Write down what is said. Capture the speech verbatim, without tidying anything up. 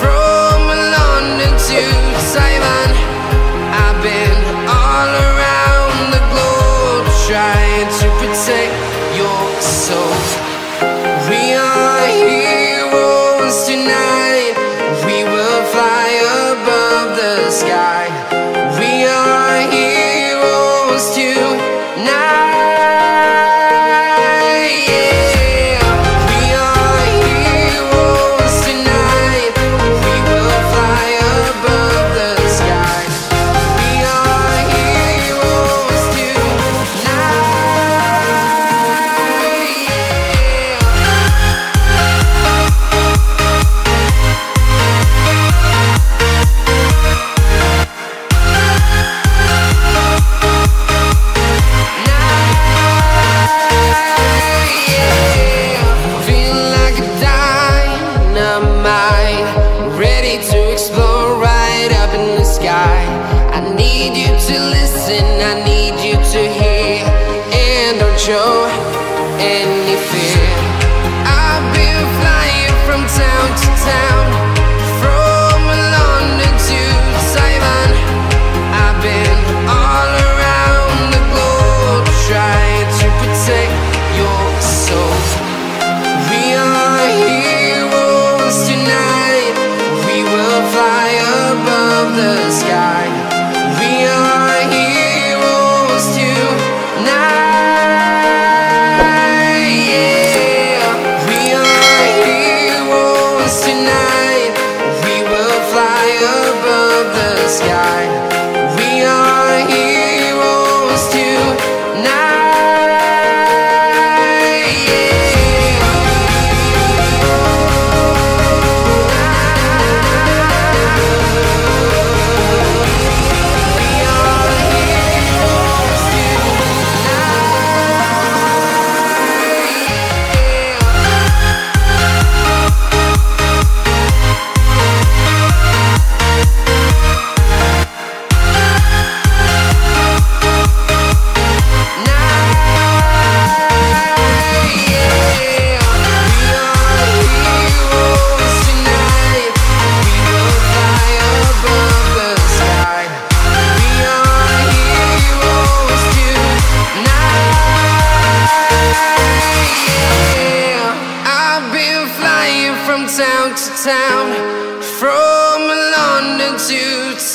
from London to Taiwan. I've been all around the globe, trying to protect your soul. We are heroes tonight. We will fly above the sky. We are heroes tonight. Yeah. We are heroes tonight. We will fly above the sky. We are heroes tonight. Yeah. I need you to listen, I need you to hear, and don't show any fear. I've been flying from town to town, from London to Taiwan. I've been all around the globe, trying to protect your soul. We are heroes tonight, we will fly above the sky. Town to town, from London to